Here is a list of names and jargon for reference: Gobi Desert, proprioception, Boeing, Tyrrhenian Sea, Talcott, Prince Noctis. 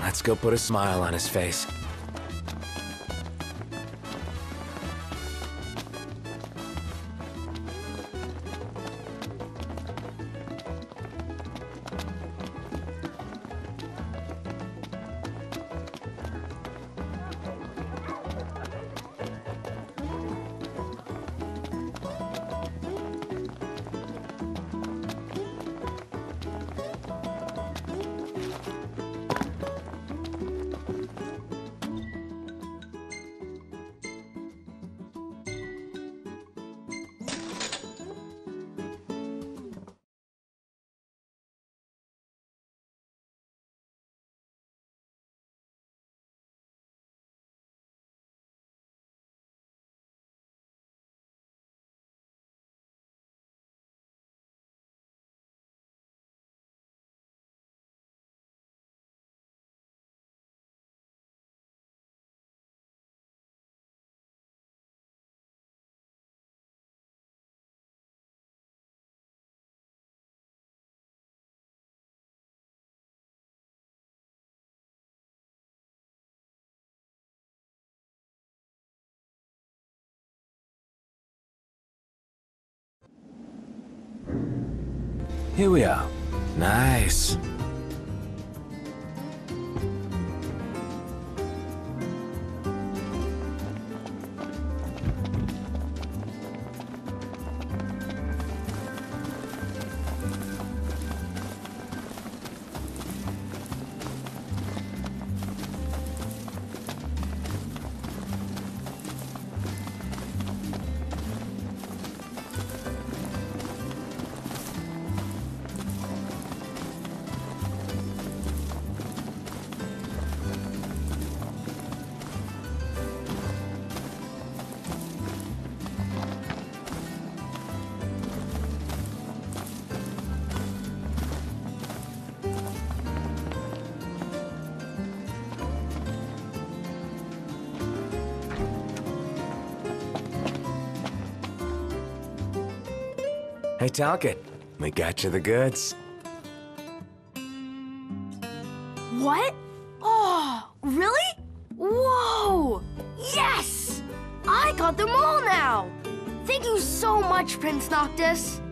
Let's go put a smile on his face. Here we are. Nice. Hey, Talcott, we got you the goods. What? Oh, really? Whoa! Yes! I got them all now! Thank you so much, Prince Noctis.